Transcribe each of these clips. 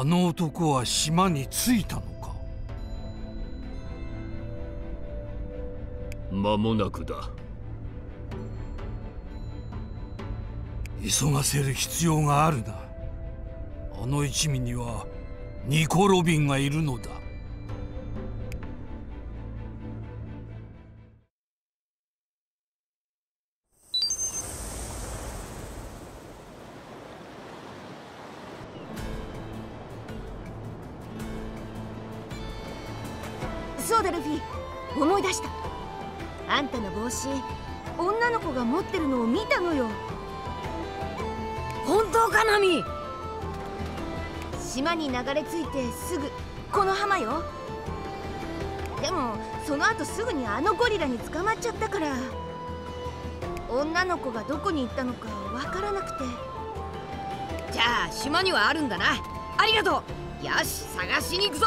あの男は島に着いたのか。間もなくだ。急がせる必要があるな。あの一味にはニコ・ロビンがいるのだ。そうだルフィ、思い出した。あんたの帽子、女の子が持ってるのを見たのよ。本当かナミ。島に流れ着いてすぐこの浜よ。でもその後すぐにあのゴリラに捕まっちゃったから、女の子がどこに行ったのかわからなくて。じゃあ島にはあるんだな。ありがとう。よし、探しに行くぞ。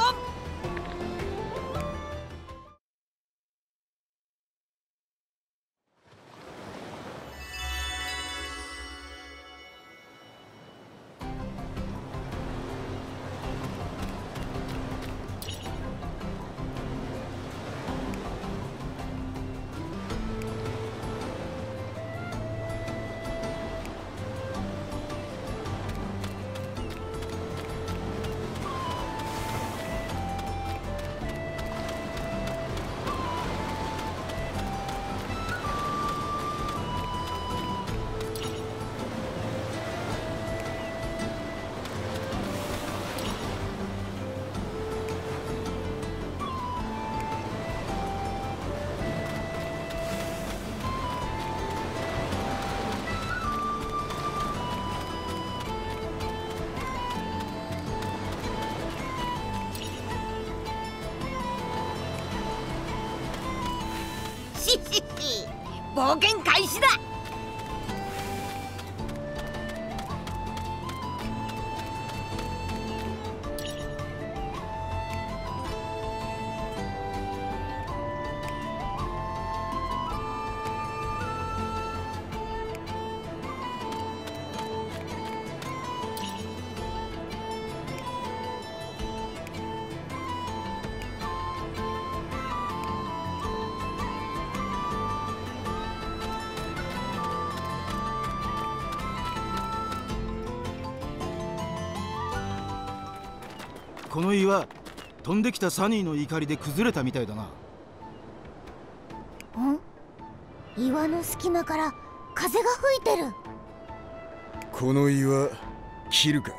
冒険開始だ。この岩、飛んできたサニーの怒りで崩れたみたいだな。ん？岩の隙間から風が吹いてる。この岩、切るか。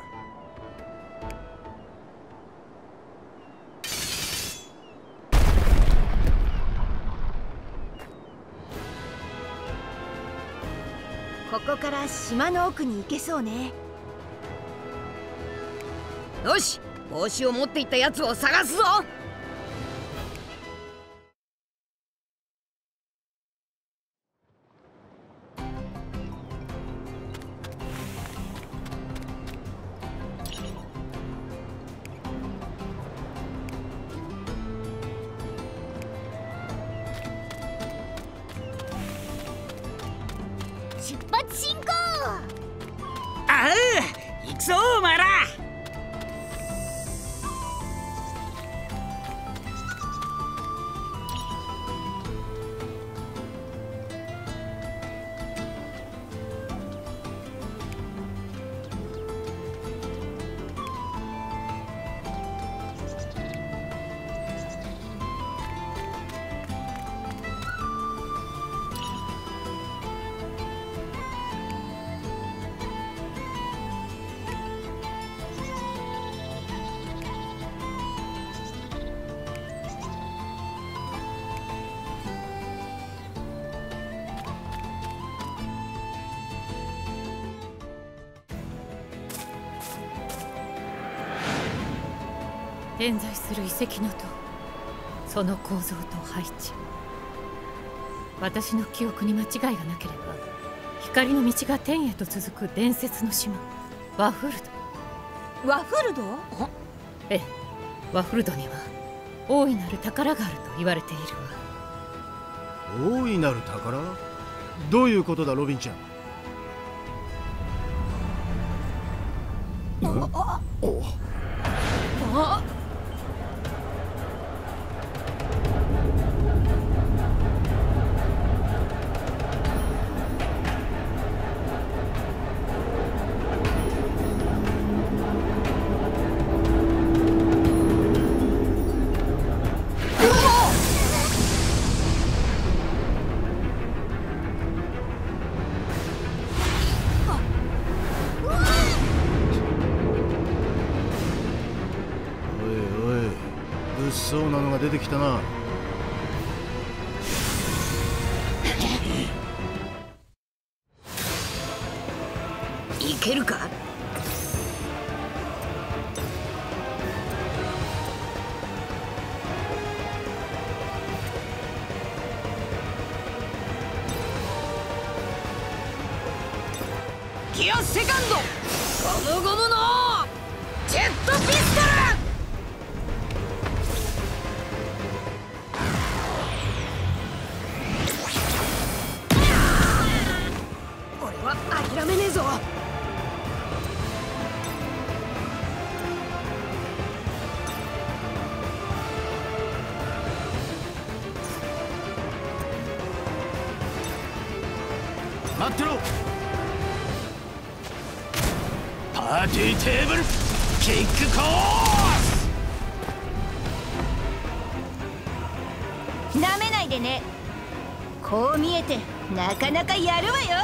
ここから島の奥に行けそうね。よし、帽子を持っていったやつを探すぞ。出発進行。ああ、行くぞお前ら。点在する遺跡の塔、その構造と配置、私の記憶に間違いがなければ、光の道が天へと続く伝説の島ワフルド。ワフルド？ええ、ワフルドには大いなる宝があると言われているわ。大いなる宝？どういうことだロビンちゃん。おおしそうなのが出てきたな。いけるか。ギアセカンドゴムゴムのジェットピストル。諦めねえぞ。待ってろ。パーティーテーブルキックコース。なめないでね。こう見えてなかなかやるわよ。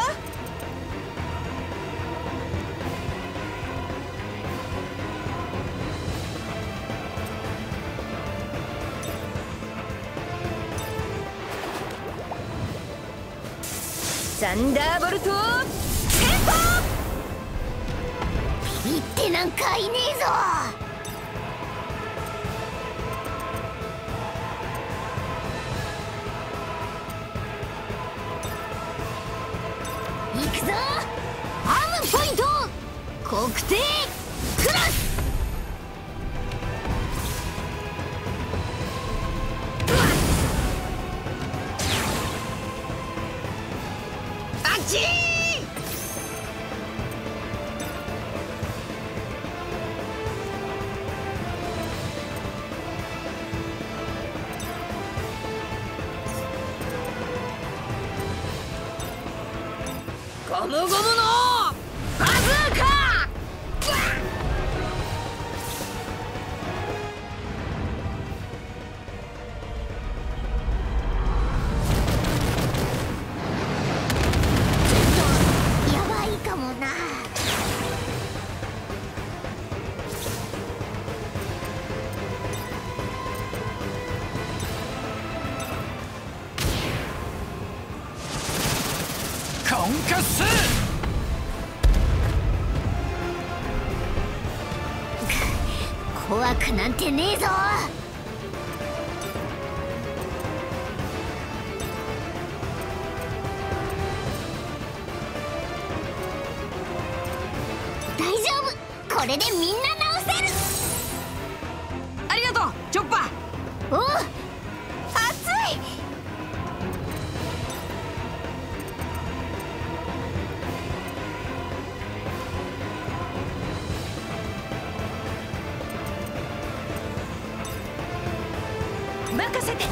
サンダーボルトテンポ。ビビってなんかいねえぞ。行くぞ。アームポイント黒帝クラス。ゴムゴムのバズーカー。ちょっとやばいかもな。コンカス。怖くなんてねえぞ。大丈夫、これでみんな直せる。ありがとうチョッパー。おう、熱い。任せて。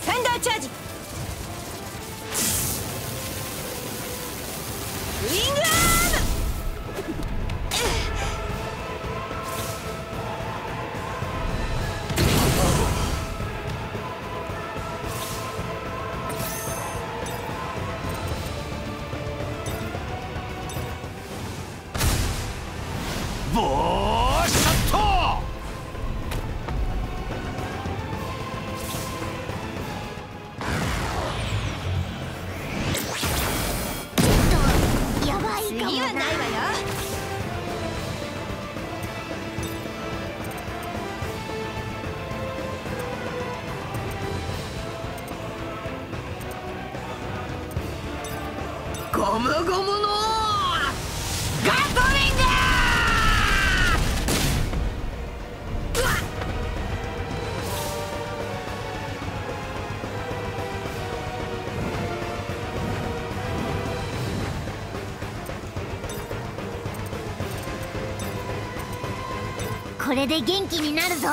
サンダーチャージウィングアーム。ボーシャット。次はないわよ。ゴムゴムのガトリング。これで元気になるぞ。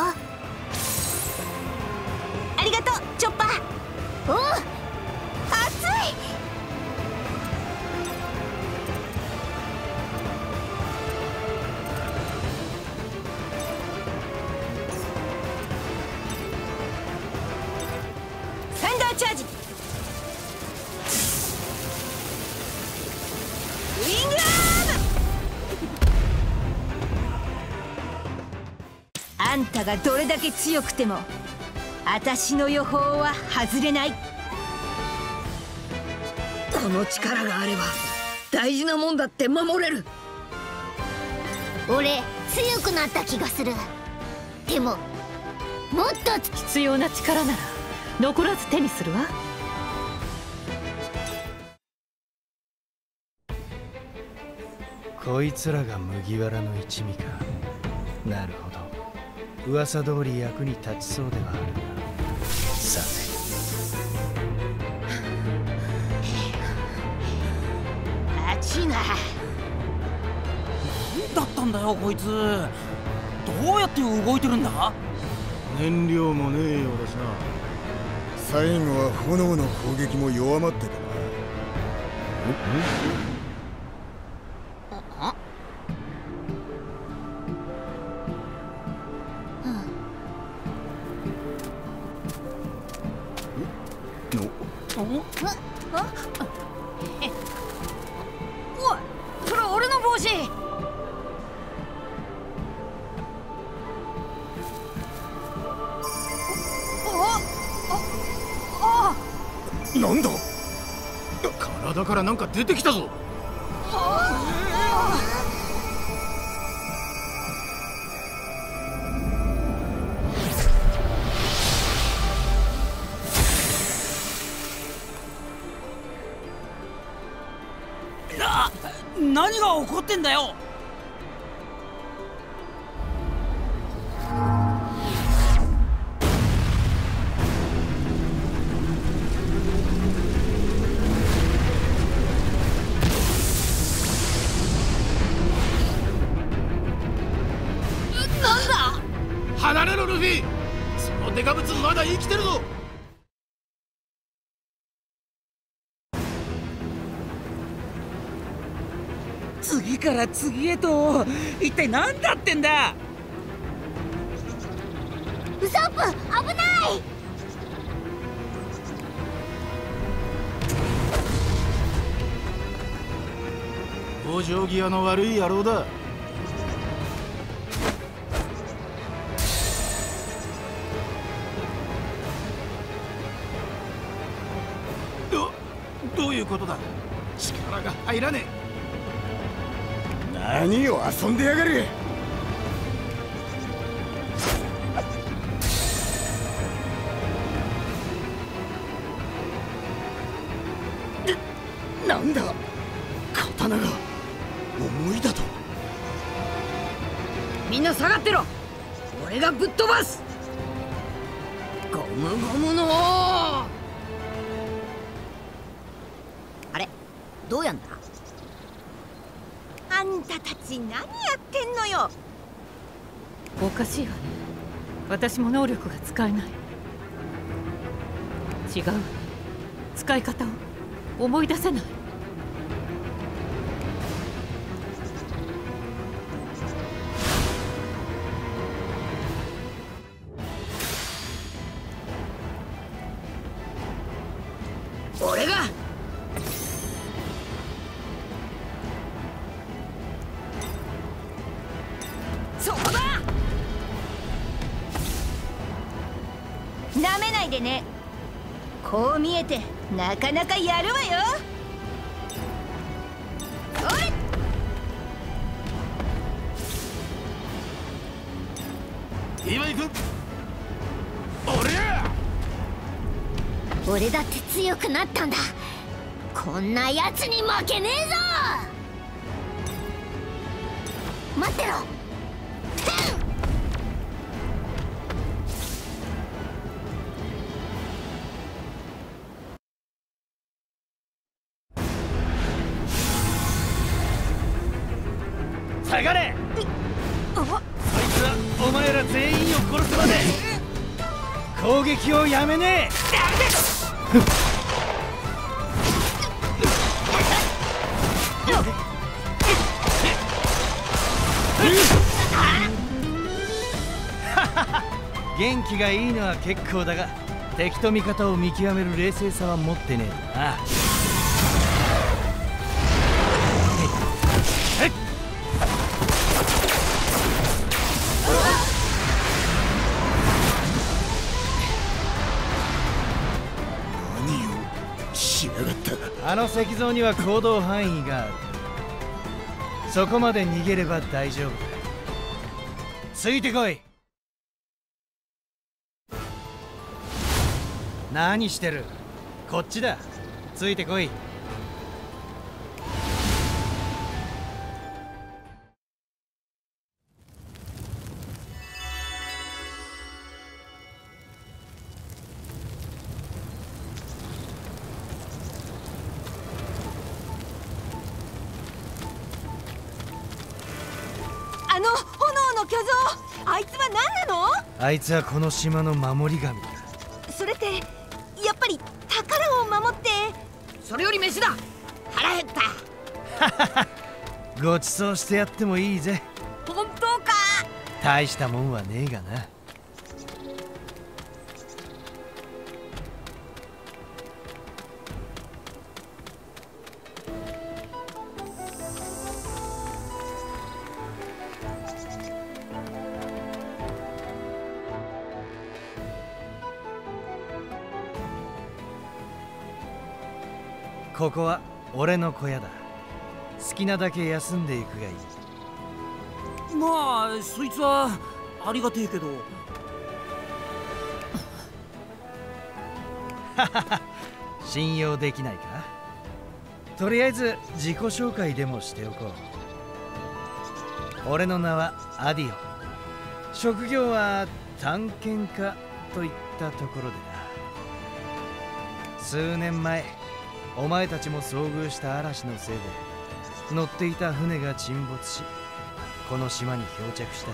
ありがとうチョッパー。おう、熱い。サンダーチャージウィングアーム。あんたがどれだけ強くても私の予報は外れない。この力があれば大事なもんだって守れる。俺強くなった気がする。でももっと必要な力なら残らず手にするわ。こいつらが麦わらの一味か。なるほど、噂通り役に立ちそうではあるが、さて熱いな。何だったんだよこいつ、どうやって動いてるんだ。燃料もねえようだしな。最後は炎の攻撃も弱まってたな。なんだ、体からなんか出てきたぞ。何が起こってんだよ。離れろルフィ、そのデカブツまだ生きてるぞ。次から次へと一体何だってんだ。ウソップ危ない。往生際の悪い野郎だ。どういうことだ、力が入らねえ。何を遊んでやがる。なんだ、刀が重いだと。みんな下がってろ、俺がぶっ飛ばす。ゴムゴムの王。どうやんだ。あんたたち何やってんのよ。おかしいわね、私も能力が使えない。違う、使い方を思い出せない。俺がなめないでね。こう見えてなかなかやるわよ。今行く。俺だって強くなったんだ。こんなやつに負けねえぞ。待ってろ。下がれ。そいつはお前ら全員を殺すまで攻撃をやめねえ。元気がいいのは結構だが、敵と味方を見極める冷静さは持ってねえな。あの石像には行動範囲がある。そこまで逃げれば大丈夫だ。ついてこい。何してる？こっちだ。ついてこい。あいつはこの島の守り神だ。それってやっぱり宝を守って。それより飯だ。腹減った。ごちそうしてやってもいいぜ。本当か？大したもんはねえがな。ここは俺の小屋だ。好きなだけ休んでいくがいい。まあそいつはありがてえけど。信用できないか。とりあえず自己紹介でもしておこう。俺の名はアディオ。職業は探検家といったところでな。数年前お前たちも遭遇した嵐のせいで乗っていた船が沈没し、この島に漂着した。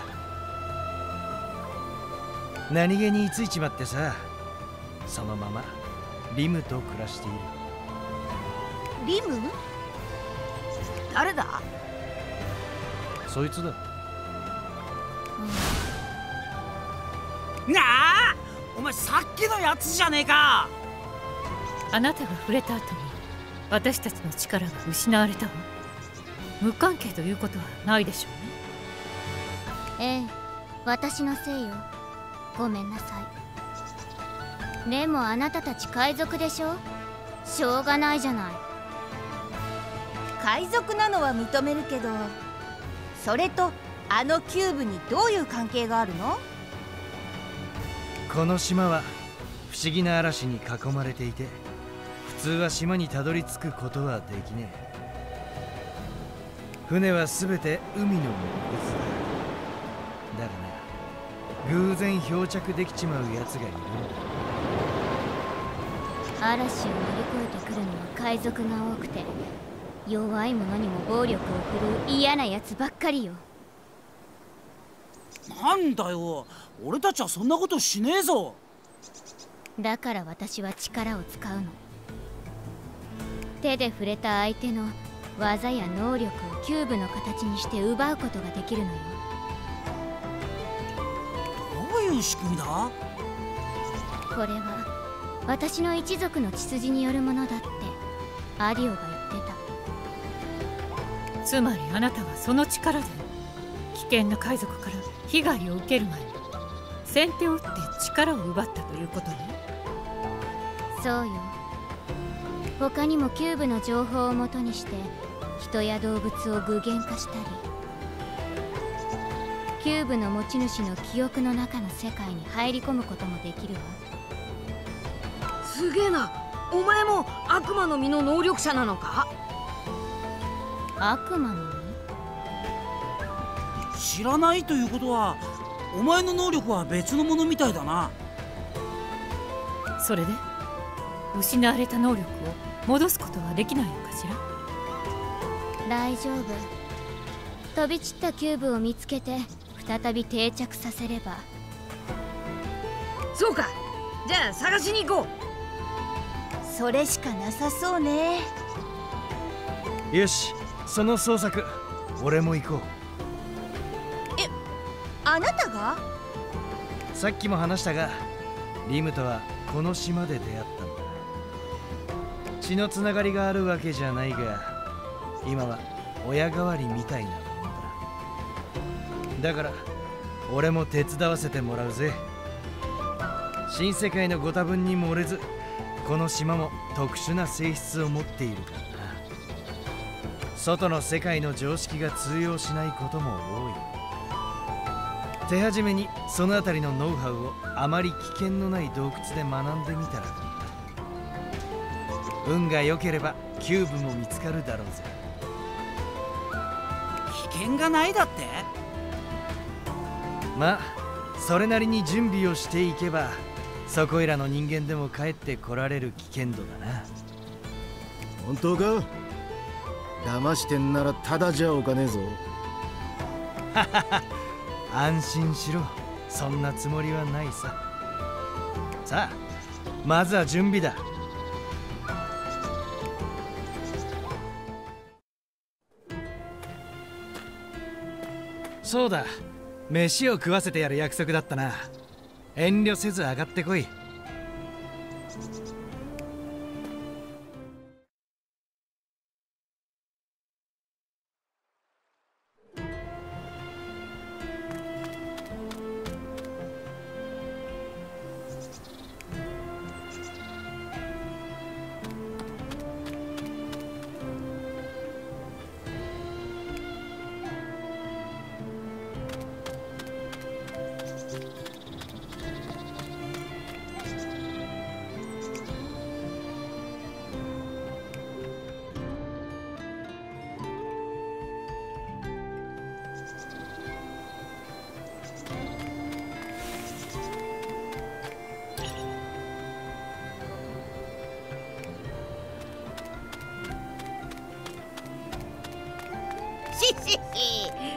何気に居ついちまってさ、そのままリムと暮らしている。リム？誰だ？そいつだ。なあ、お前さっきのやつじゃねえか。あなたが触れた後に私たちの力が失われたわ。無関係ということはないでしょうね。ええ、私のせいよ。ごめんなさい。でもあなたたち海賊でしょ。しょうがないじゃない。海賊なのは認めるけど、それとあのキューブにどういう関係があるの？この島は不思議な嵐に囲まれていて、普通は島にたどり着くことはできねえ。船はすべて海の物質だ。だがな、偶然漂着できちまうやつがいるんだ。嵐を乗り越えてくるのは海賊が多くて、弱い者にも暴力を振るう嫌なやつばっかりよ。なんだよ、俺たちはそんなことしねえぞ。だから私は力を使うの。手で触れた相手の技や能力をキューブの形にして奪うことができるのよ。どういう仕組みだ？これは私の一族の血筋によるものだってアディオが言ってた。つまりあなたはその力で危険な海賊から被害を受ける前に先手を打って力を奪ったということね。そうよ。他にもキューブの情報をもとにして人や動物を具現化したり、キューブの持ち主の記憶の中の世界に入り込むこともできるわ。すげえな。お前も悪魔の実の能力者なのか？悪魔の実？知らないということはお前の能力は別のものみたいだな。それで失われた能力を戻すことはできないのかしら？大丈夫。飛び散ったキューブを見つけて再び定着させれば。そうか、じゃあ探しに行こう。それしかなさそうね。よし、その捜索俺も行こう。え、あなたが？さっきも話したが、リムとはこの島で出会ったんだ。血のつながりがあるわけじゃないが、今は親代わりみたいなもんだ。だから俺も手伝わせてもらうぜ。新世界のご多分に漏れず、この島も特殊な性質を持っているからな。外の世界の常識が通用しないことも多い。手始めにそのあたりのノウハウをあまり危険のない洞窟で学んでみたら、運が良ければキューブも見つかるだろうぜ。危険がないだって？まあそれなりに準備をしていけば、そこいらの人間でも帰ってこられる危険度だな。本当か？騙してんならただじゃおかねえぞ。ははは、安心しろ。そんなつもりはないさ。さあ、まずは準備だ。そうだ、飯を食わせてやる約束だったな。遠慮せず上がってこい。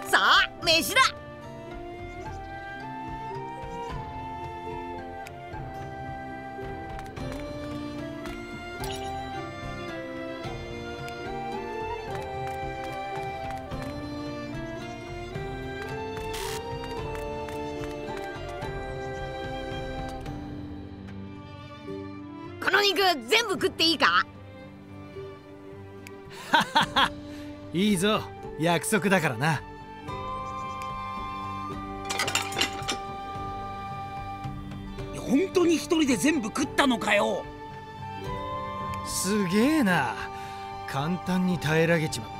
さあ、飯だ。この肉全部食っていいか？ははは、いいぞ。約束だからな。本当に一人で全部食ったのかよ。すげえな、簡単に平らげちまった。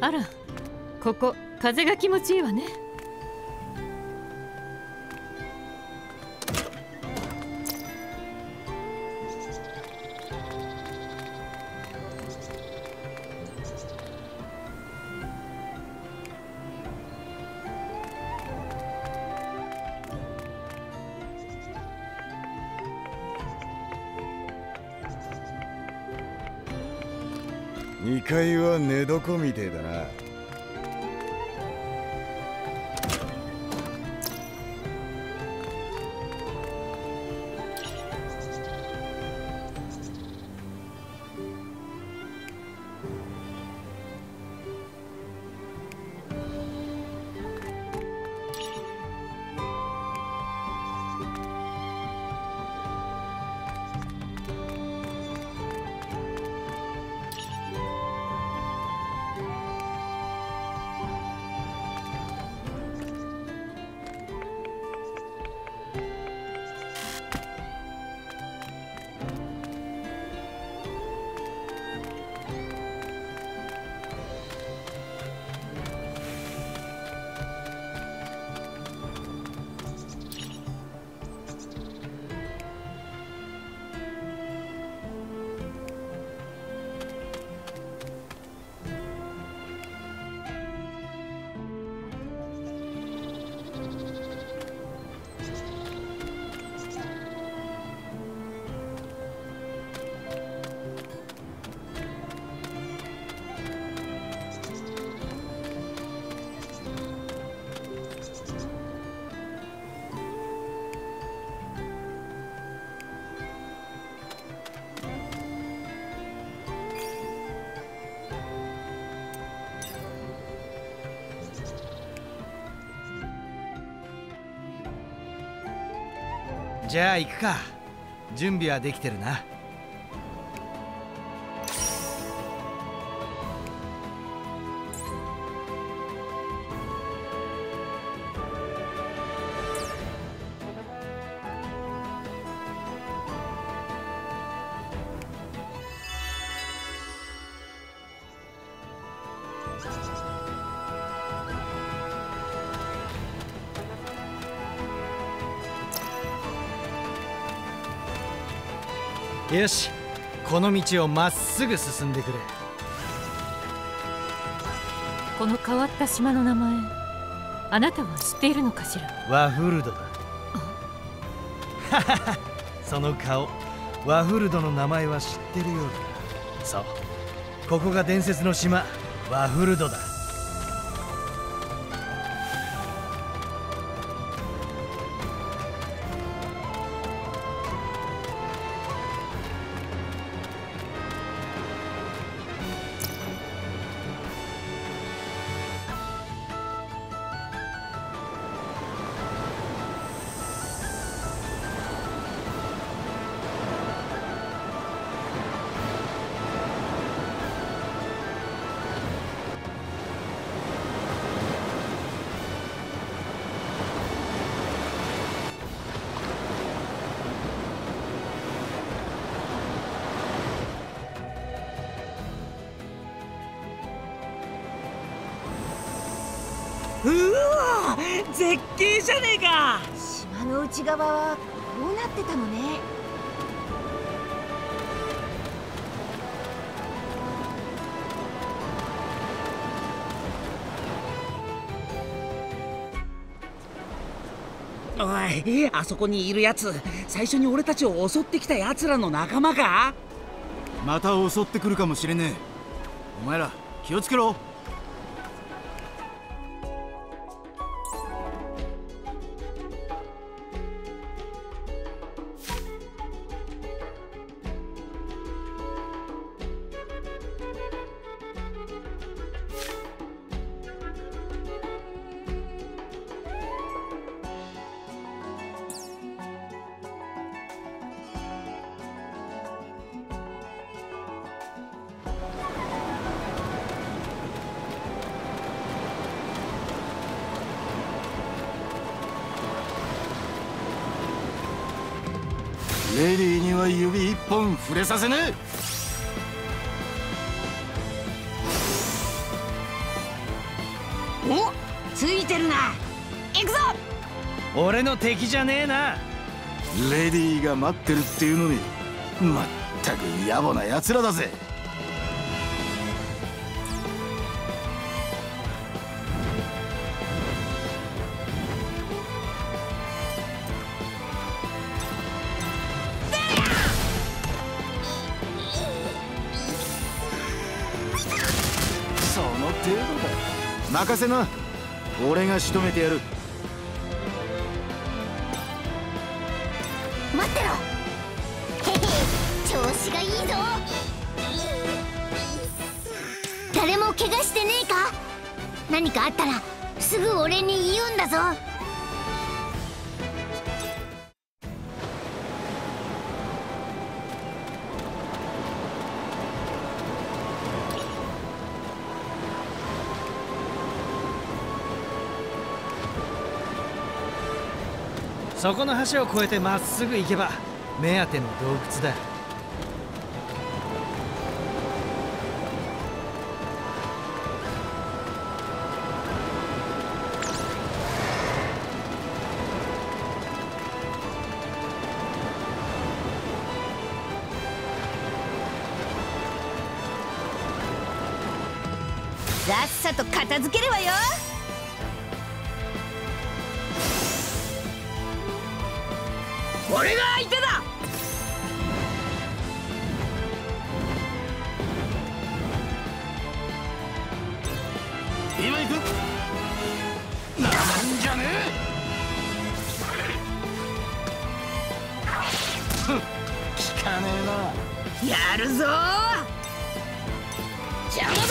あら、ここ風が気持ちいいわね。2階は寝床みてえだな。じゃあ行くか。準備はできてるな。よし、この道をまっすぐ進んでくれ。この変わった島の名前、あなたは知っているのかしら。ワフルドだ。ははは、その顔、ワフルドの名前は知ってるようだ。そう、ここが伝説の島、ワフルドだ。絶景じゃねえか。島の内側はこうなってたのね。おい、あそこにいるやつ、最初に俺たちを襲ってきたやつらの仲間か。また襲ってくるかもしれねえ。お前ら気をつけろ。レディーには指一本触れさせねえ。おっ、ついてるな。行くぞ。俺の敵じゃねえな。レディーが待ってるっていうのに、まったく野暮なやつらだぜ。任せな、俺が仕留めてやる。待ってろ。調子がいいぞ。誰も怪我してねえか。何かあったらすぐ俺に言うんだぞ。そこの橋を越えてまっすぐ行けば目当ての洞窟だ。さっさと片付けるわよ。俺が相手だ。今行く。なんじゃねえ。聞かねえな。やるぞ。邪魔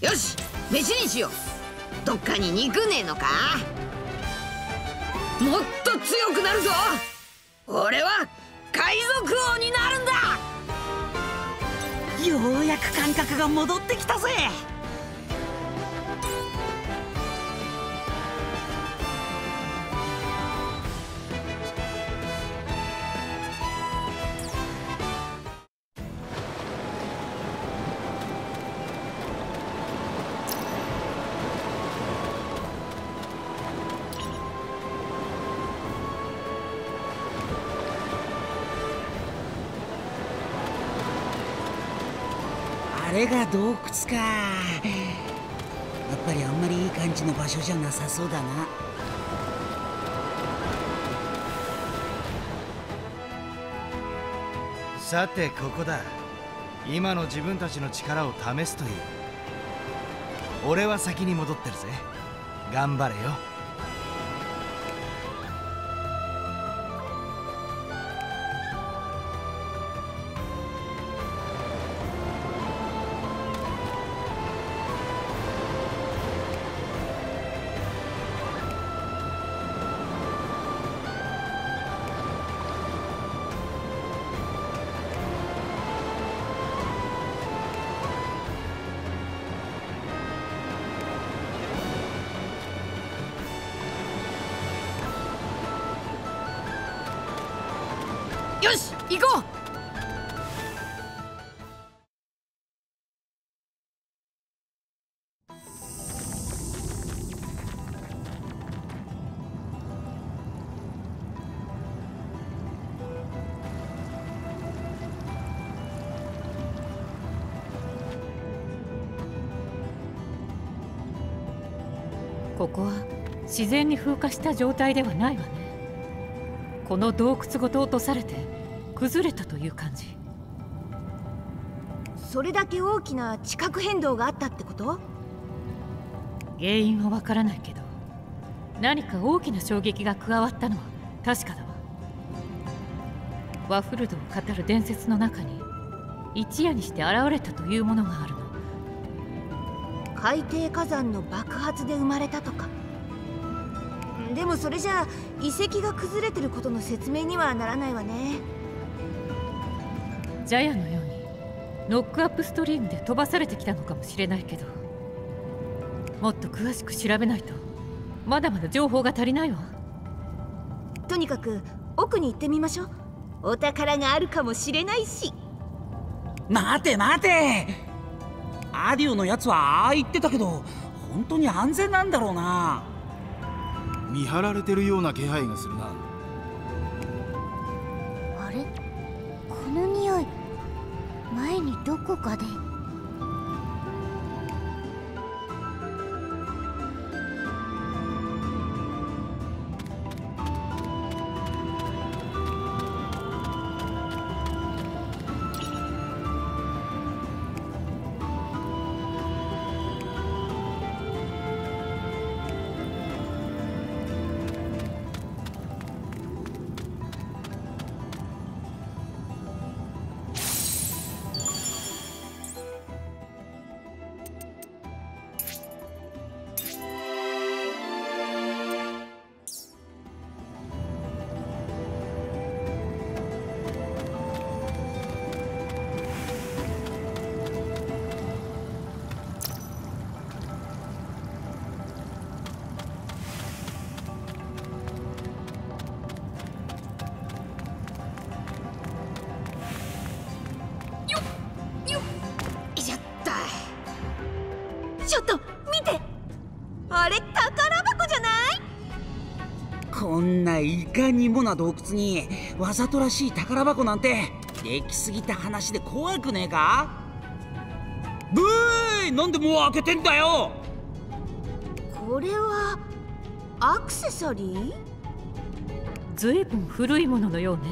だ。よし、飯にしよう。どっかに肉ねえのか。もっと強くなるぞ。俺は海賊王になるんだ。ようやく感覚が戻ってきたぜ。これが洞窟か。やっぱりあんまりいい感じの場所じゃなさそうだな。さてここだ。今の自分たちの力を試すという。俺は先に戻ってるぜ。頑張れよ。よし、行こう。ここは自然に風化した状態ではないわね。この洞窟ごと落とされて崩れたという感じ。それだけ大きな地殻変動があったってこと？原因はわからないけど、何か大きな衝撃が加わったのは確かだわ。ワフルドを語る伝説の中に一夜にして現れたというものがあるの。海底火山の爆発で生まれたとか。でもそれじゃあ遺跡が崩れてることの説明にはならないわね。ジャヤのようにノックアップストリームで飛ばされてきたのかもしれないけど、もっと詳しく調べないとまだまだ情報が足りないわ。とにかく奥に行ってみましょう。お宝があるかもしれないし。待て待て、アディオのやつはああ言ってたけど、本当に安全なんだろうな。見張られてるような気配がするな。あれ、この匂い、前にどこかで。ちょっと見て、あれ宝箱じゃない？こんないかにもな洞窟にわざとらしい宝箱なんてできすぎた話で怖くねえか？ブー、なんでもう開けてんだよ。これはアクセサリー？ずいぶん古いもののようね。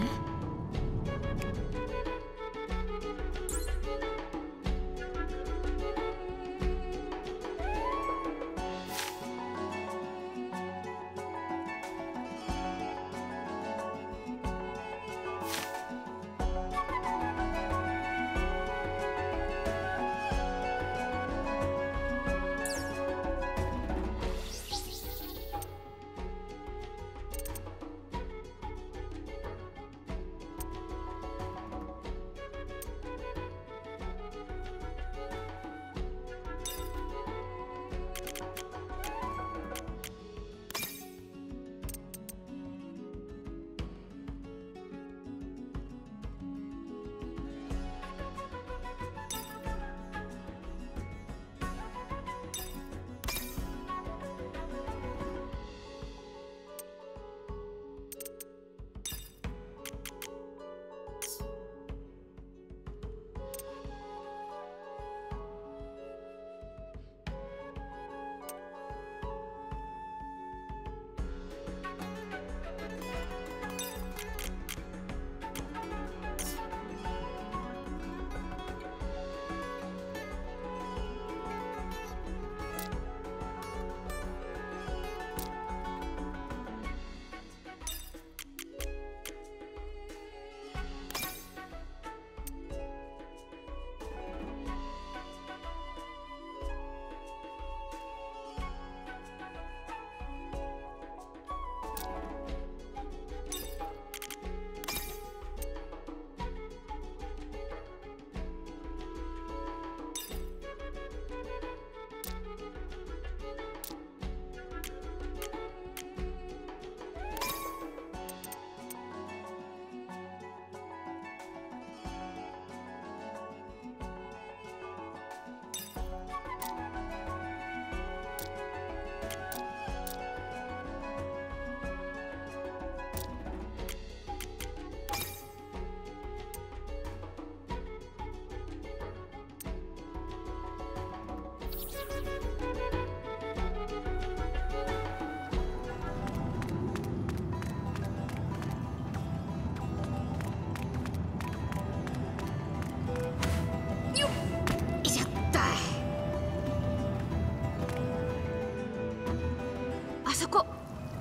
こ、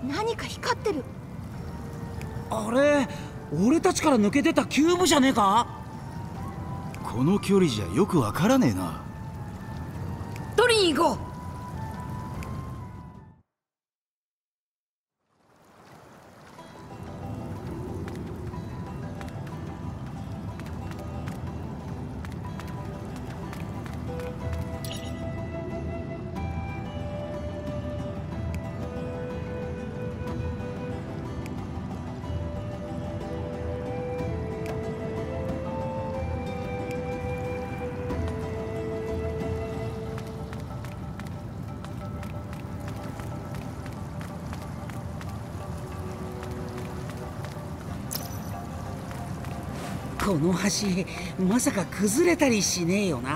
何か光ってる。あれ、俺たちから抜けてたキューブじゃねえか。この距離じゃよくわからねえな。取りに行こう。この橋、まさか崩れたりしねえよな。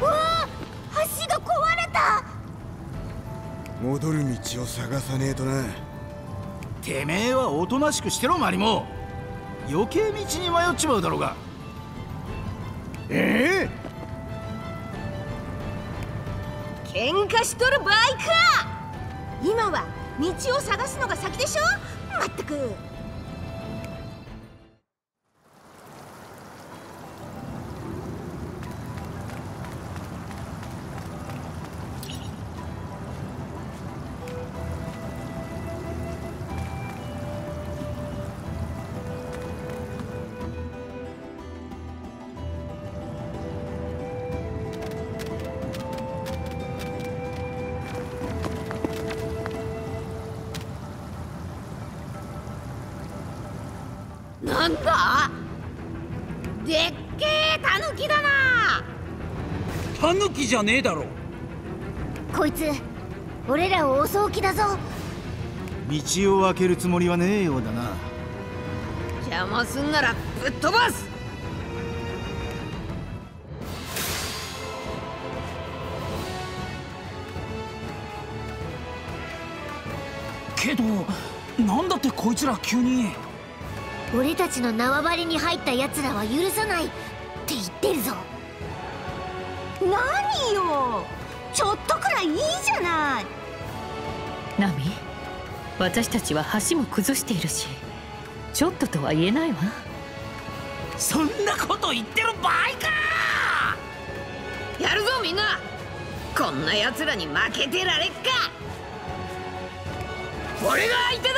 うわー、橋が壊れた。戻る道を探さねえとな。てめえはおとなしくしてろマリモ。余計道に迷っちまうだろうが。喧嘩しとる場合か。今は道を探すのが先でしょ。まったく。なんだ？でっけえタヌキだな。タヌキじゃねえだろ。こいつ俺らを襲う気だぞ。道を開けるつもりはねえようだな。邪魔すんならぶっ飛ばす。けどなんだってこいつら急に。俺たちの縄張りに入ったやつらは許さないって言ってるぞ。何よ、ちょっとくらいいいじゃない。ナミ、私たちは橋も崩しているし、ちょっととは言えないわ。そんなこと言ってる場合か。やるぞみんな。こんなやつらに負けてられっか。俺が相手だ。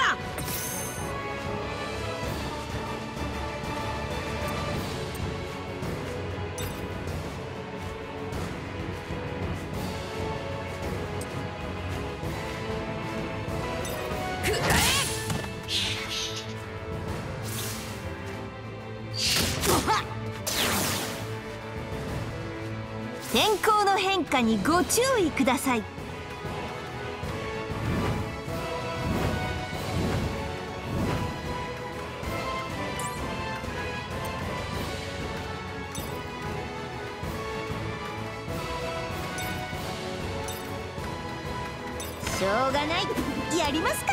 天候の変化にご注意ください。しょうがない、やりますか。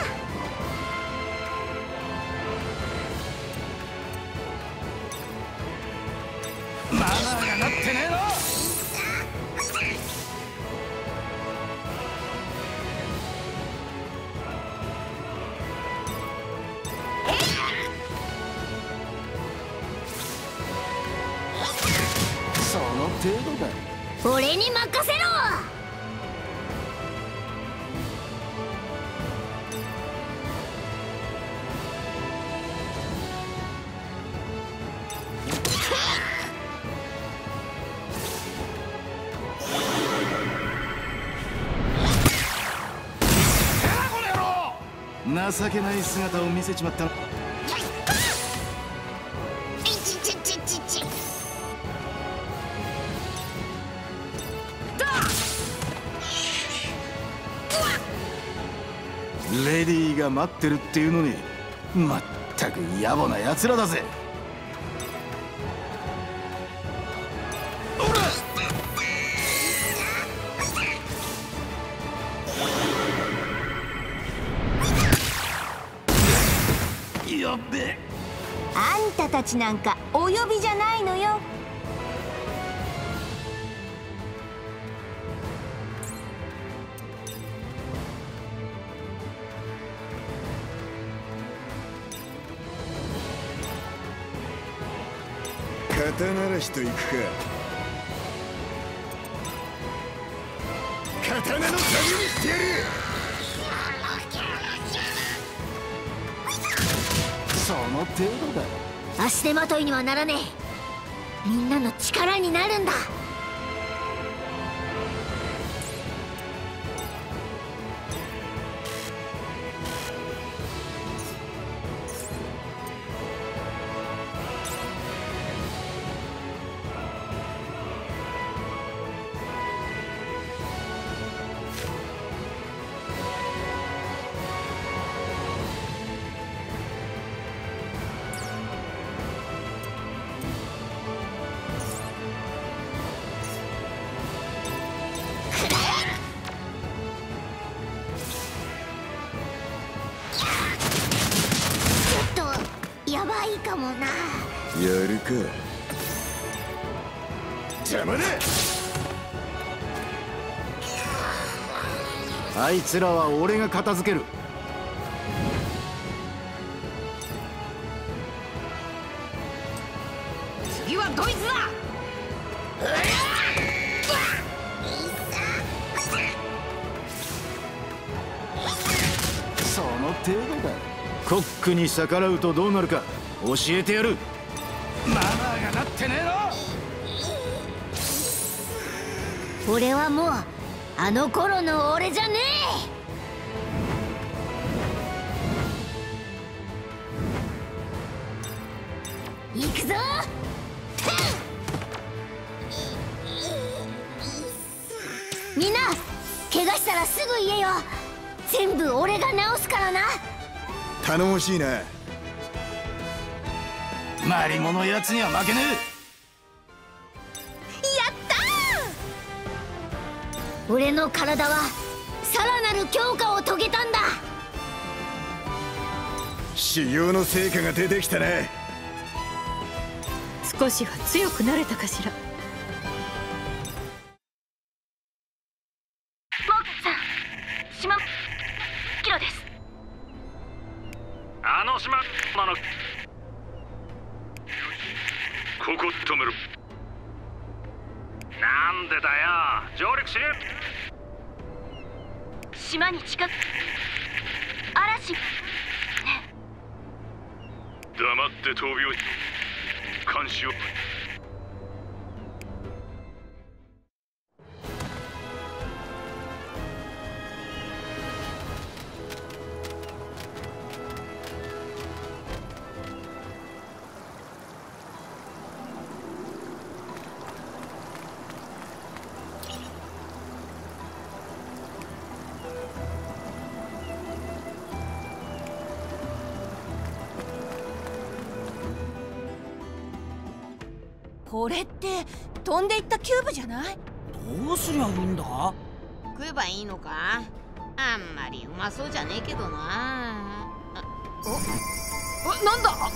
マナーがなってねえの。俺に任せろ。情けない姿を見せちまったの。レディーが待ってるっていうのに、まったく野暮なやつらだぜ。たちなんかお呼びじゃないのよ。肩慣らしといくか。刀の旅にしてやる。その程度だ。足手まといにはならねえ。みんなの力になるんだ。あいつらは俺が片付ける。次はドイツだ。その程度だ。コックに逆らうとどうなるか教えてやる。マナーがなってねえの。俺はもうあの頃の俺じゃねえ。行くぞ。みんな怪我したらすぐ言えよ。全部俺が直すからな。頼もしいな。マリモのやつには負けねえ。俺の体はさらなる強化を遂げたんだ。修行の成果が出てきたね。少しは強くなれたかしら。モーカさん、島キロです。あの島のここ止める。なんでだよ、上陸しねえ。島に近く嵐ね。黙って闘病監視を。これって飛んでいったキューブじゃない？どうすりゃいいんだ？食えばいいのか？あんまりうまそうじゃねえけどな。お、なんだ？あっ！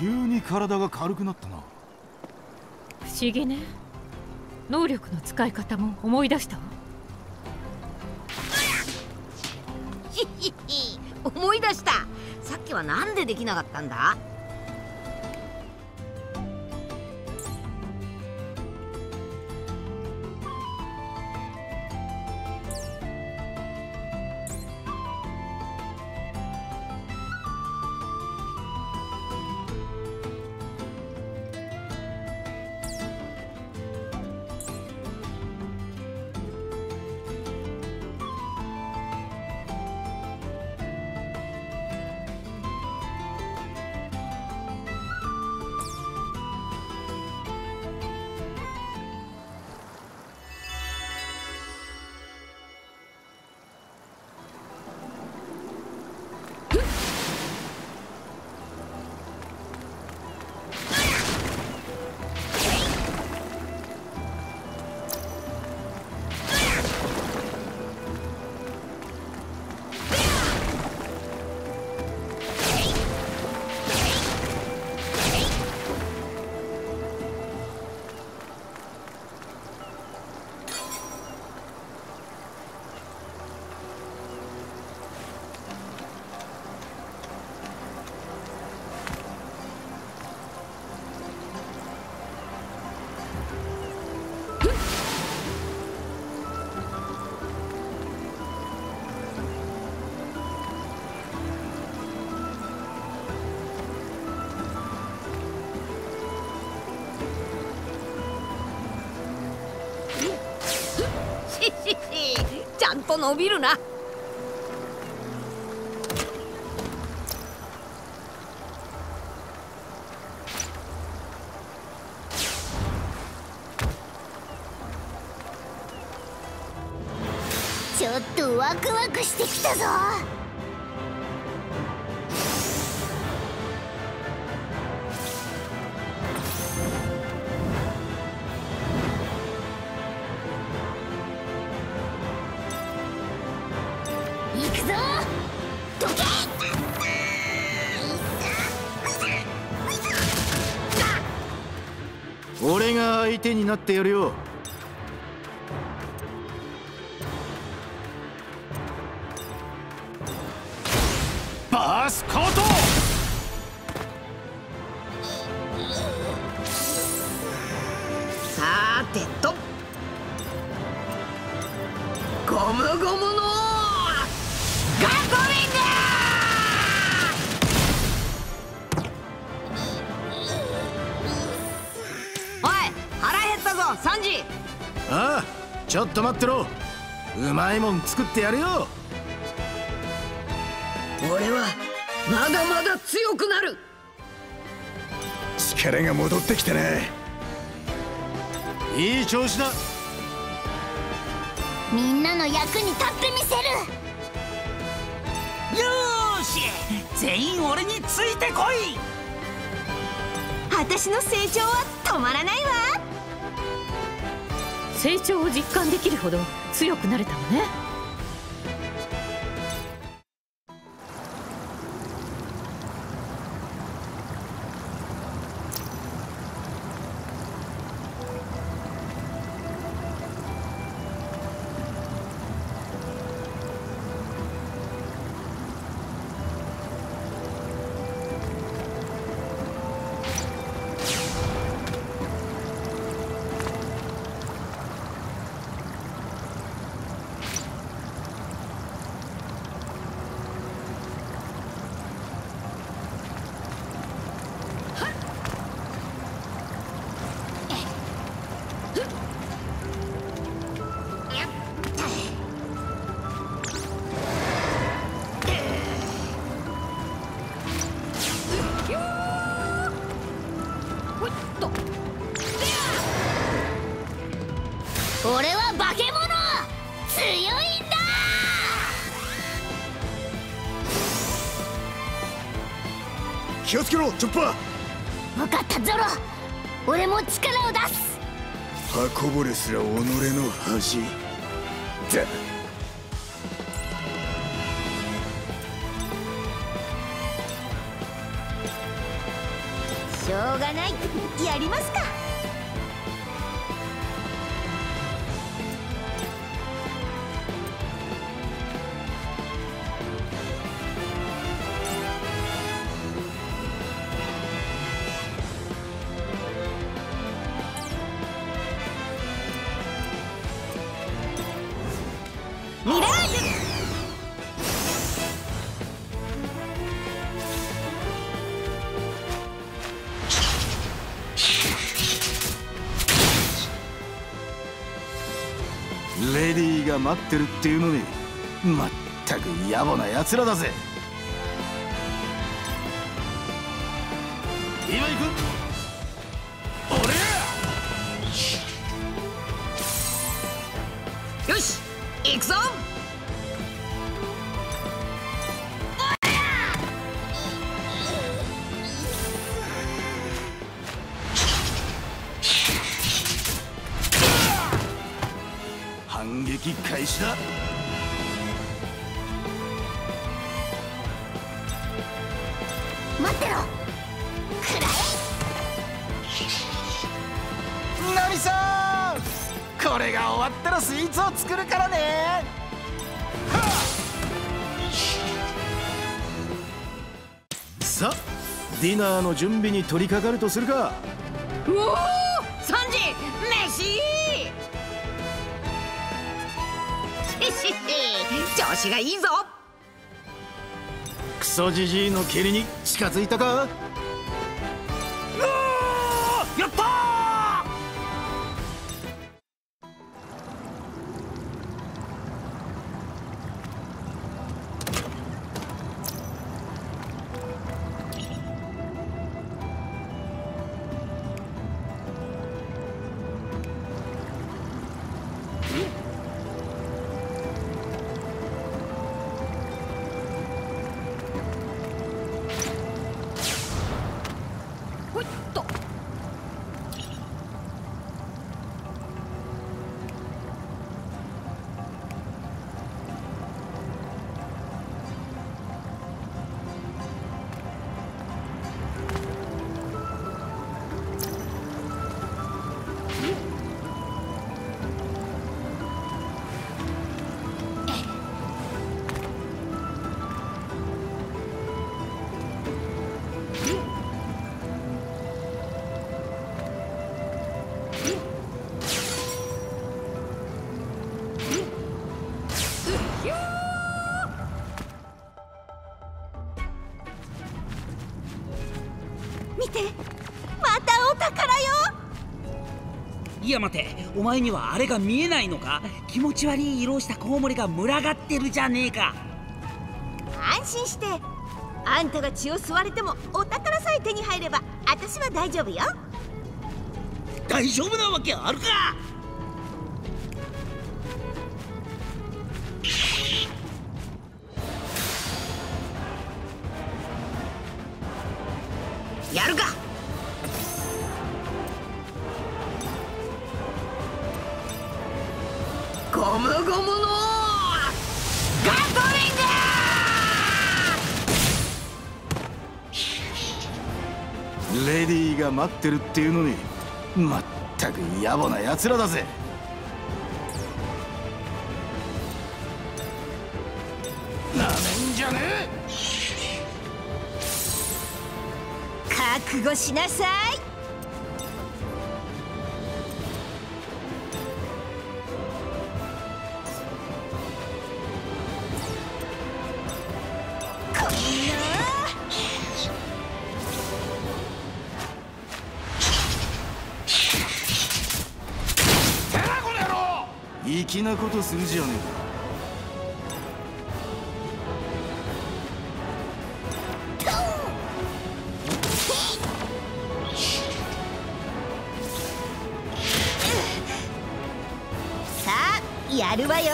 急に体が軽くなったな。不思議ね。能力の使い方も思い出したわ。思い出した。さっきはなんでできなかったんだ？こ伸びるな。ちょっとワクワクしてきたぞ。俺が相手になってやるよ。バースカート。さてとゴムゴムのガンボリンだ。サンジ。ああ、ちょっと待ってろ。うまいもん作ってやるよ。俺はまだまだ強くなる。力が戻ってきたね。いい調子だ。みんなの役に立ってみせる。よーし、全員俺についてこい。私の成長は止まらないわ。成長を実感できるほど強くなれたわね。俺は化け物、強いんだ。気をつけろ、チョッパー。分かったゾロ、俺も力を出す。刃こぼれすら己の恥だ。しょうがない、やりますか。ミラージュ。レディーが待ってるっていうのに、まったく野暮なやつらだぜ。今行く。俺。よし、行くぞ。反撃開始だ。待ってろ、くらえ。ナミさん、これが終わったらスイーツを作るからね。さあ、ディナーの準備に取り掛かるとするか。うおー、サンジ、飯。調子がいいぞ。クソジジイの蹴りに近づいたか。うお、やった。や待て、お前にはあれが見えないのか？気持ち悪い色をしたコウモリが群がってるじゃねえか。安心して、あんたが血を吸われてもお宝さえ手に入れば私は大丈夫よ。大丈夫なわけあるか。やるか。ゴムゴムのガトリング。レディーが待ってるっていうのに、まったく野暮なやつらだぜ。なめんじゃねえ。覚悟しなさい。こんな粋なことするじゃねえか。さあやるわよ。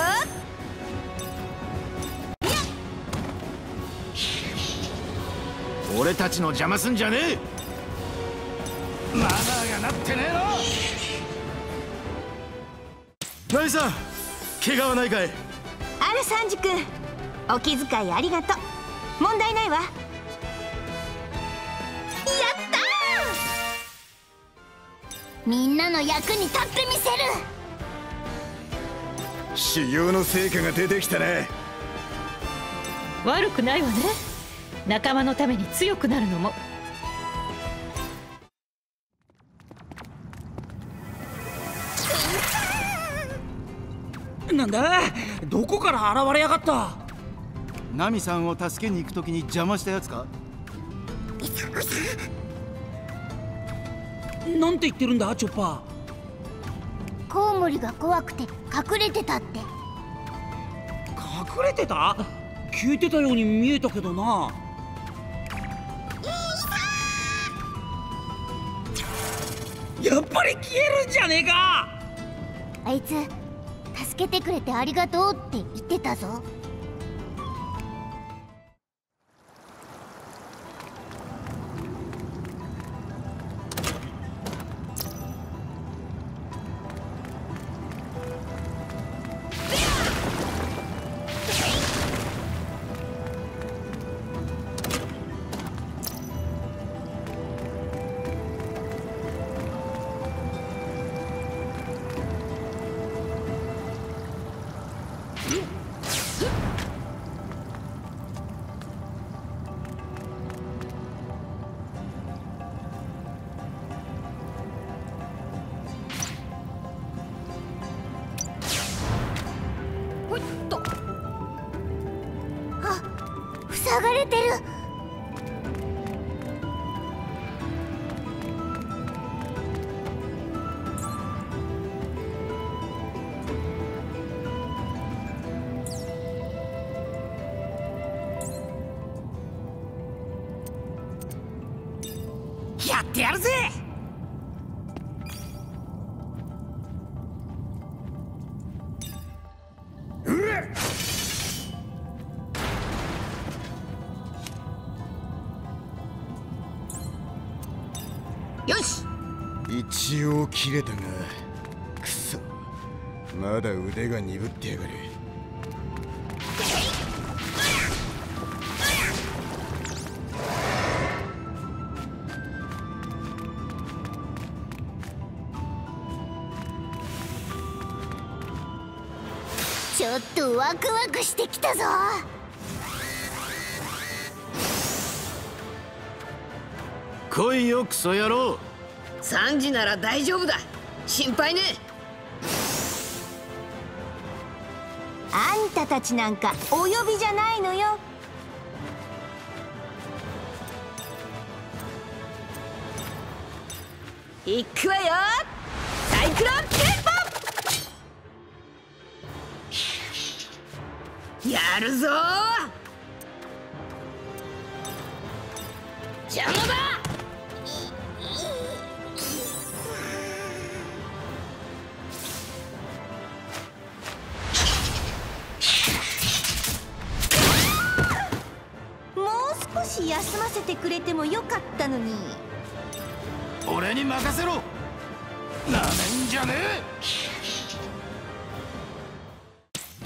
俺たちの邪魔すんじゃねえ。マナーがなってねえの。ナイさん、怪我はないかい？あら、サンジ君、お気遣いありがとう。問題ないわ。やったー！みんなの役に立ってみせる。修行の成果が出てきたね。悪くないわね。仲間のために強くなるのも。なんだ、どこから現れやがった。ナミさんを助けに行くときに邪魔したやつか。なんて言ってるんだチョッパー。コウモリが怖くて隠れてたって。隠れてた？聞いてたように見えたけどな。やっぱり消えるんじゃねえか。あいつ助けてくれてありがとうって言ってたぞ。塞がれてる。やってやるぜ。よし、一応切れたが、くそ、まだ腕が鈍ってやがる。ちょっとワクワクしてきたぞ。来いよクソ野郎。3時なら大丈夫だ、心配ね。あんたたちなんかお呼びじゃないのよ。行くわよ。大やるぞ邪魔だ。もう少し休ませてくれてもよかったのに。俺に任せろ。なめんじゃね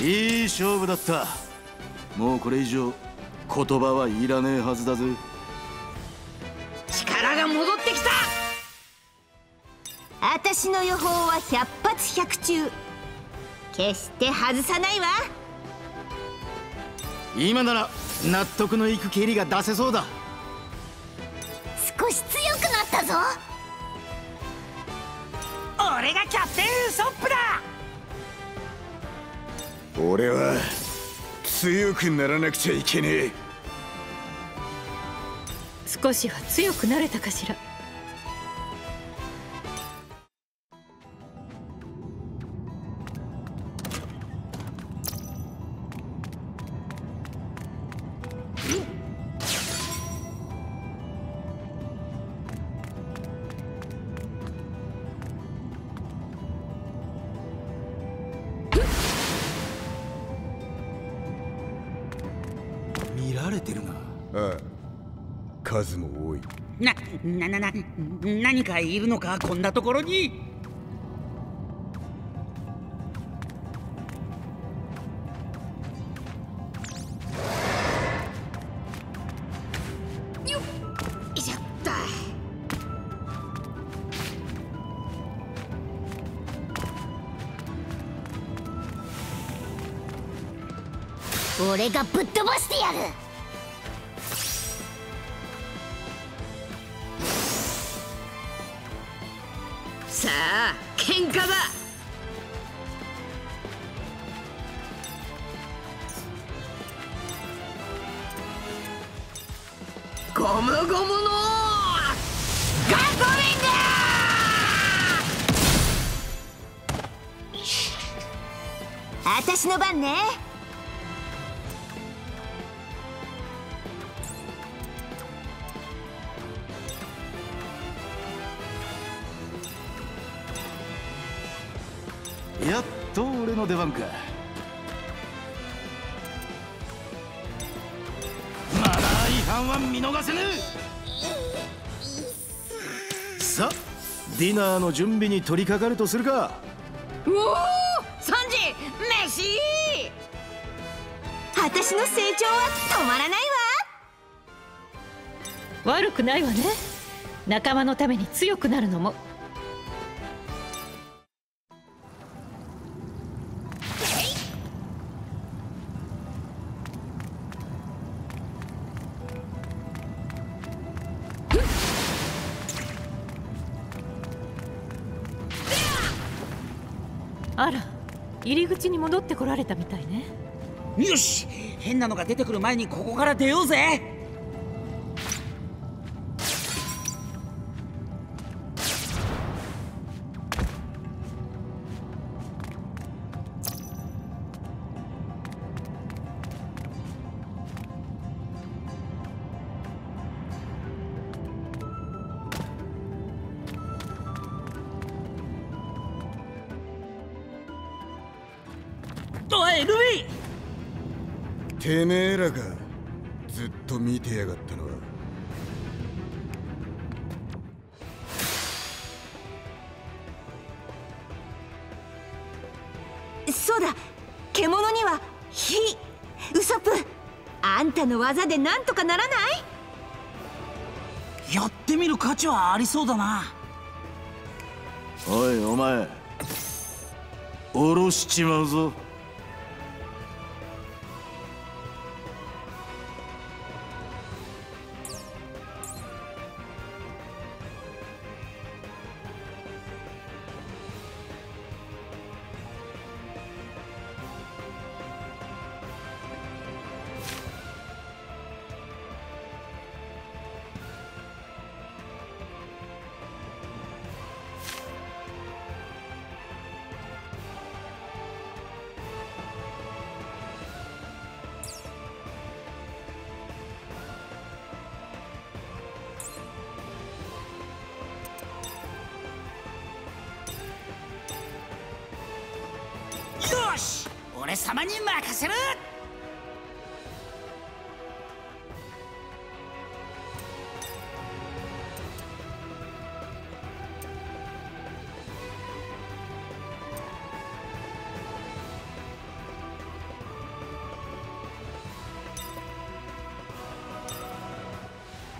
え。いい勝負だった。もうこれ以上言葉はいらねえはずだぜ。力が戻ってきた。私の予報は100発100中、決して外さないわ。今なら納得のいく蹴りが出せそうだ。少し強くなったぞ。俺がキャプテンウソップだ。俺は強くならなくちゃいけねえ。少しは強くなれたかしら。何かいるのか、こんなところに。よっしゃった。俺がぶっ飛ばしてやる。さあ喧嘩だ。ゴムゴムのガトリングだ。私の番ね。やっと俺の出番か。マナー違反は見逃せぬ。さあディナーの準備に取り掛かるとするか。おおサンジ飯。私の成長は止まらないわ。悪くないわね。仲間のために強くなるのも。あら、入り口に戻ってこられたみたいね。よし、変なのが出てくる前にここから出ようぜ。てめえらがずっと見てやがったのは。そうだ、獣には火。ウソップ、あんたの技でなんとかならない？やってみる価値はありそうだな。おいお前、おろしちまうぞ。し、俺様に任せる。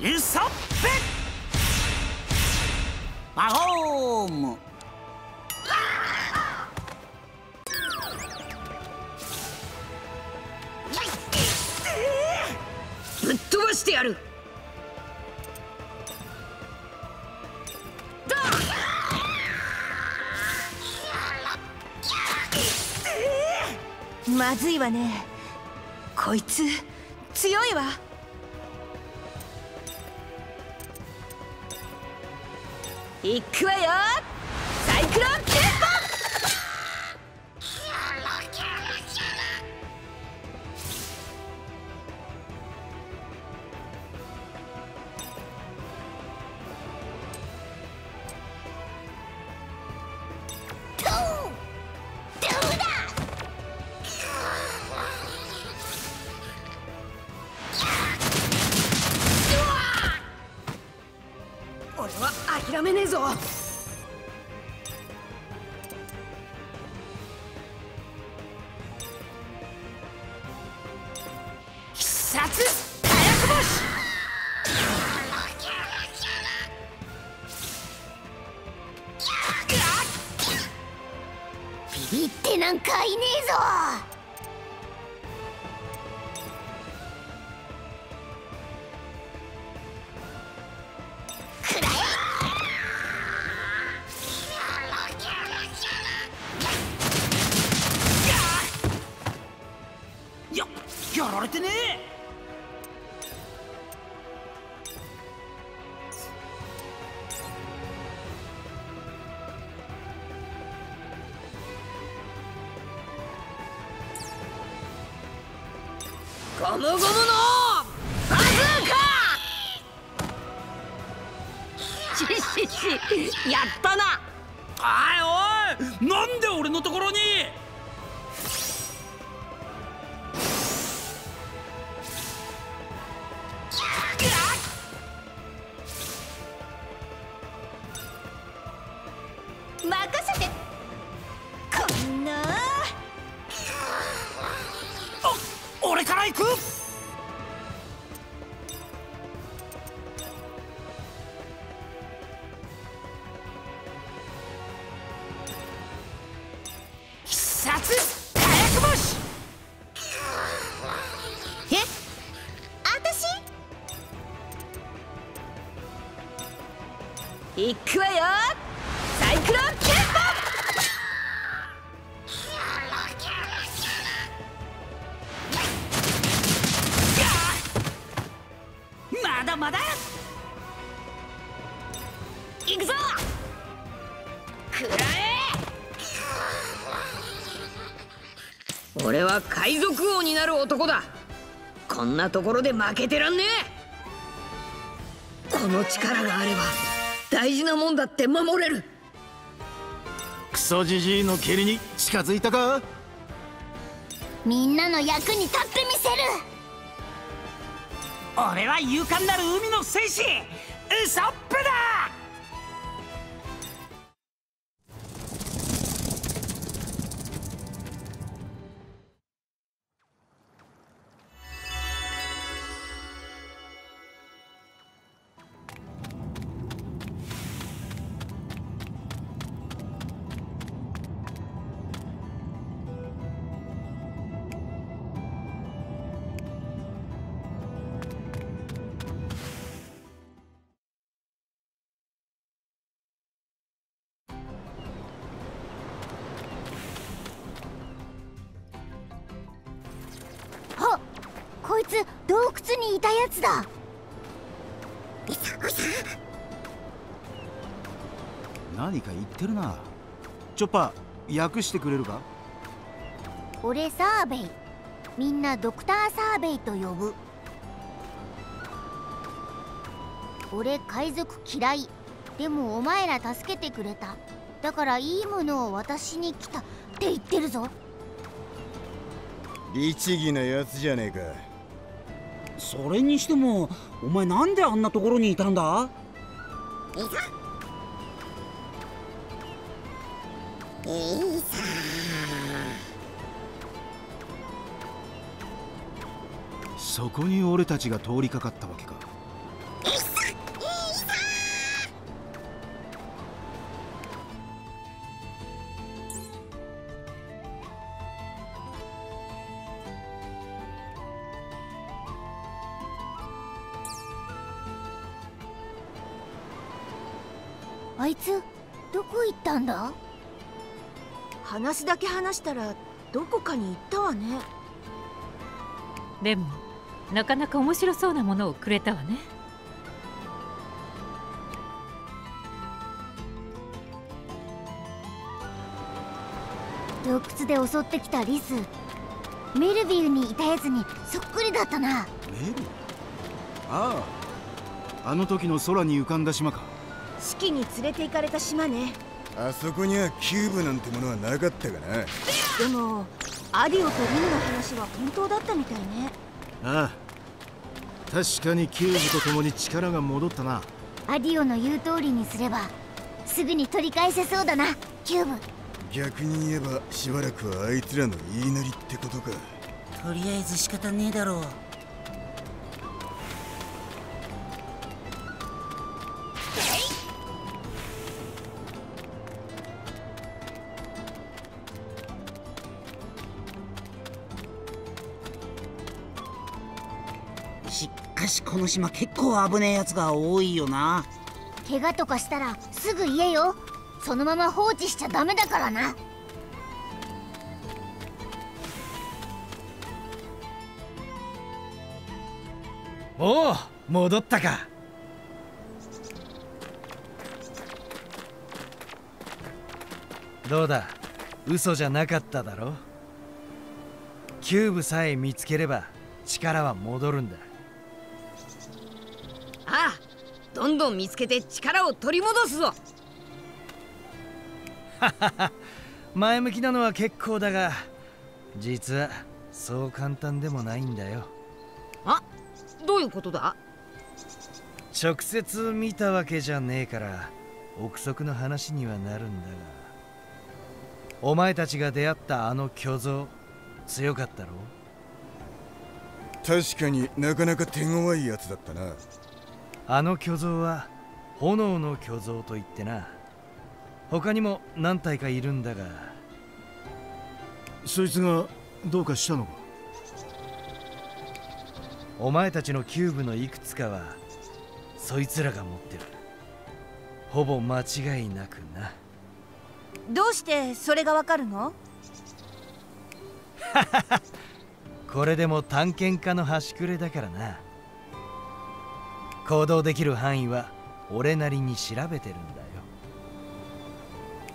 イソップマホーム。ぶっ飛ばしてやる。まずいわね、こいつ強いわ。行くわよ、サイクロンテンポ。どうだ。俺は諦めねえぞ。必殺火薬帽子。ビビってなんかいねえぞ。やられてねえ。ゴムゴムのバズーカ。やったな。おい、なんで俺のところに。任せて。こんな。俺から行く。必殺火薬帽子。え、私。行くわよ。サイクロンテンポ。まだまだ行くぞ。くらえ。俺は海賊王になる男だ。こんなところで負けてらんねえ。この力があれば大事なもんだって守れる。クソジジイの蹴りに近づいたか。みんなの役に立ってみせる。俺は勇敢なる海の戦士ウソップだ。こいつ洞窟にいたやつだ。うさうさ。何か言ってるな。チョッパー、訳してくれるか。俺サーベイ、みんなドクターサーベイと呼ぶ。俺海賊嫌い。でもお前ら助けてくれた。だからいいものを渡しに来たって言ってるぞ。律儀なやつじゃねえか。それにしてもお前なんであんなところにいたんだ。いいさそこに俺たちが通りかかったわけか。あいつどこ行ったんだ。話だけ話したらどこかに行ったわね。でもなかなか面白そうなものをくれたわね。洞窟で襲ってきたリス、メルビウにいたやつにそっくりだったな。メル？ああ、あの時の空に浮かんだ島か。四季に連れて行かれた島ね。あそこにはキューブなんてものはなかったかな。でもアディオとリムの話は本当だったみたいね。ああ、確かにキューブと共に力が戻ったな。アディオの言う通りにすればすぐに取り返せそうだな、キューブ。逆に言えばしばらくはあいつらの言いなりってことか。とりあえず仕方ねえだろう。この島結構危ねえやつが多いよな。怪我とかしたらすぐ言えよ。そのまま放置しちゃダメだからな。おお、戻ったか。どうだ、嘘じゃなかっただろ。キューブさえ見つければ力は戻るんだ。ああ、どんどん見つけて力を取り戻すぞ。前向きなのは結構だが、実はそう簡単でもないんだよ。あ、どういうことだ。直接見たわけじゃねえから憶測の話にはなるんだが、お前たちが出会ったあの巨像、強かったろ。確かになかなか手強いやつだったな。あの巨像は炎の巨像といってな、他にも何体かいるんだが。そいつがどうかしたのか。お前たちのキューブのいくつかはそいつらが持ってる。ほぼ間違いなくな。どうしてそれがわかるの？これでも探検家の端くれだからな。行動できる範囲は俺なりに調べてるんだ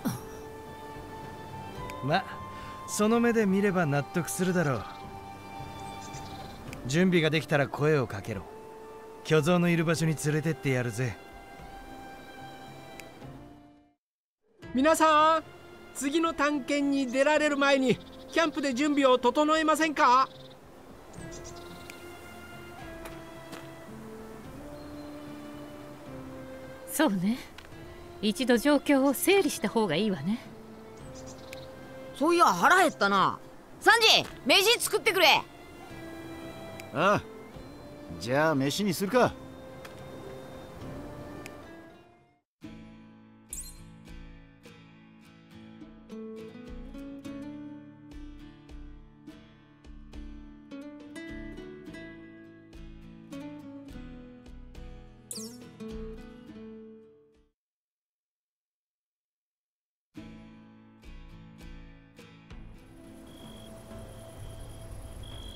よ。ま、その目で見れば納得するだろう。準備ができたら声をかけろ。巨像のいる場所に連れてってやるぜ。皆さん、次の探検に出られる前にキャンプで準備を整えませんか？そうね。一度状況を整理した方がいいわね。そういや腹減ったな。サンジ、飯作ってくれ。ああ、じゃあ飯にするか。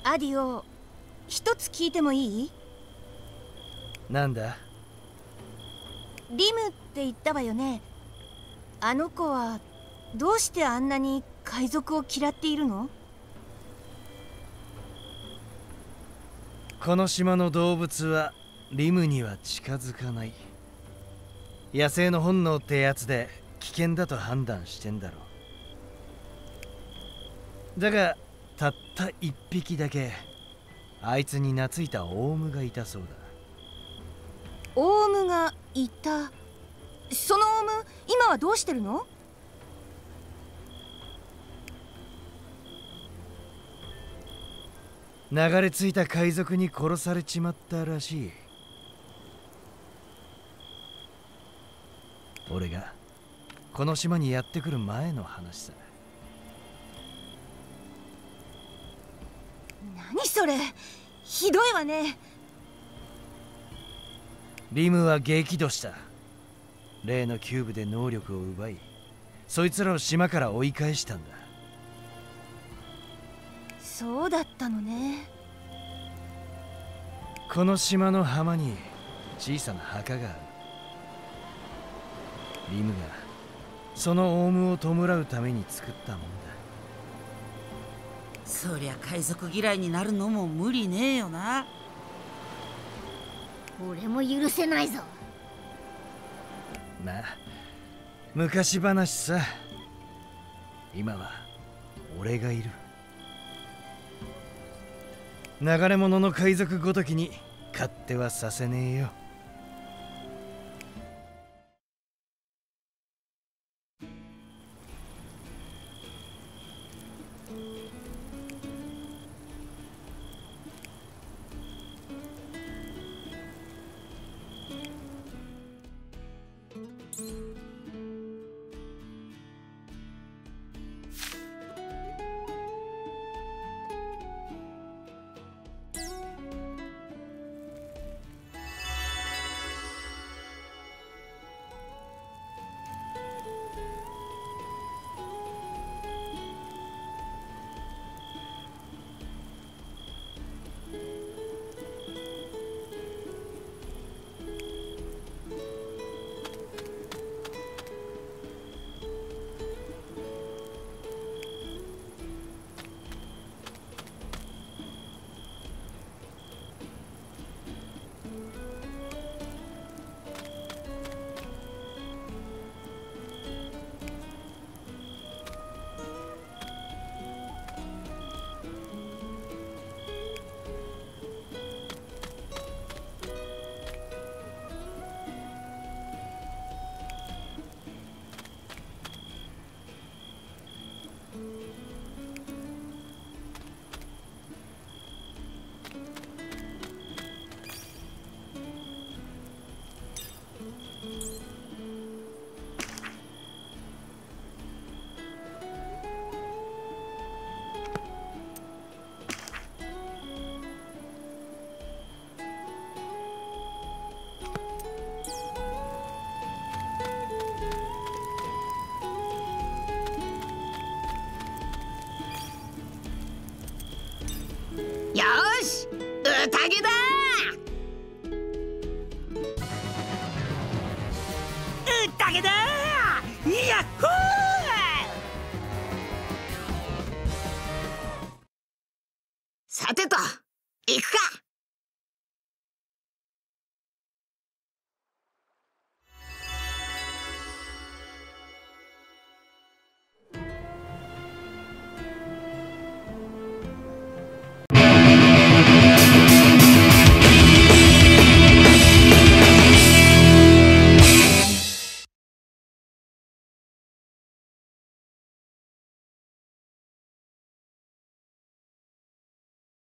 アディオ、一つ聞いてもいい？なんだ？リムって言ったわよね。あの子はどうしてあんなに海賊を嫌っているの？この島の動物はリムには近づかない。野生の本能ってやつで危険だと判断してんだろう。だがたった一匹だけあいつに懐いたオウムがいたそうだ。オウムがいた。そのオウム今はどうしてるの？流れ着いた海賊に殺されちまったらしい。俺がこの島にやってくる前の話さ。何それ、ひどいわね。リムは激怒した。例のキューブで能力を奪い、そいつらを島から追い返したんだ。そうだったのね。この島の浜に小さな墓がある。リムがそのオウムを弔うために作ったもんだ。そりゃ海賊嫌いになるのも無理ねえよな。俺も許せないぞ。まあ昔話さ。今は俺がいる。流れ者の海賊ごときに勝手はさせねえよ。さてと、行くか。